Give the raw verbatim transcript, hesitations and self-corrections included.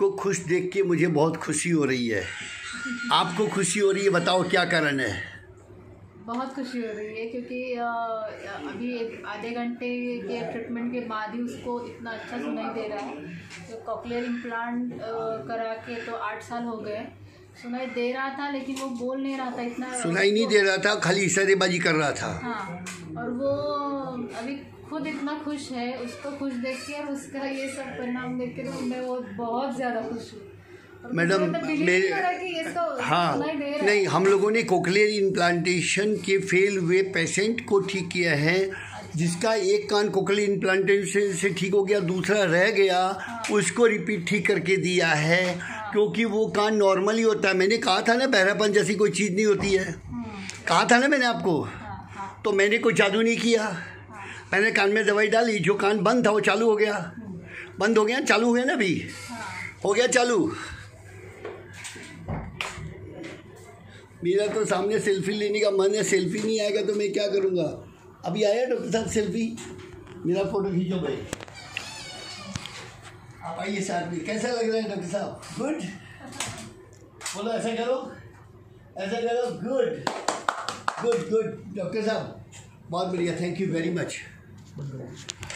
को खुश देख के मुझे बहुत खुशी हो रही है। आपको खुशी हो रही है, बताओ क्या कारण है? बहुत खुशी हो रही है क्योंकि अभी आधे घंटे के ट्रीटमेंट के बाद ही उसको इतना अच्छा सुनाई दे रहा है। तो कॉक्लियर इंप्लांट करा के तो आठ साल हो गए, सुनाई दे रहा था लेकिन वो बोल नहीं रहा था, इतना सुनाई नहीं दे रहा था, खाली इशारेबाजी कर रहा था। हाँ, और वो अभी खुद इतना खुश है, उसको खुश देख के और उसका ये सब परिणाम देख के तो मैं वो बहुत ज़्यादा खुश हूँ मैडम। हाँ नहीं, हम लोगों ने कोक्लीयर इंप्लांटेशन के फेल हुए पेशेंट को ठीक किया है, जिसका एक कान कोक्लीयर इंप्लांटेशन से ठीक हो गया, दूसरा रह गया, उसको रिपीट ठीक करके दिया है। क्योंकि वो कान नॉर्मल ही होता है, मैंने कहा था ना बहरापन जैसी कोई चीज़ नहीं होती है, कहा था ना मैंने आपको। तो मैंने कोई जादू नहीं किया, मैंने कान में दवाई डाली, जो कान बंद था वो चालू हो गया, बंद हो गया चालू हो गया ना, अभी हो गया चालू। मेरा तो सामने सेल्फी लेने का मन है, सेल्फी नहीं आएगा तो मैं क्या करूँगा। अभी आया डॉक्टर साहब सेल्फी, मेरा फोटो खींचो भाई, आप आइए साथ में। कैसा लग रहा है डॉक्टर साहब? गुड बोलो, ऐसा करो ऐसा करो, गुड गुड गुड। डॉक्टर साहब बहुत बढ़िया, थैंक यू वेरी मच।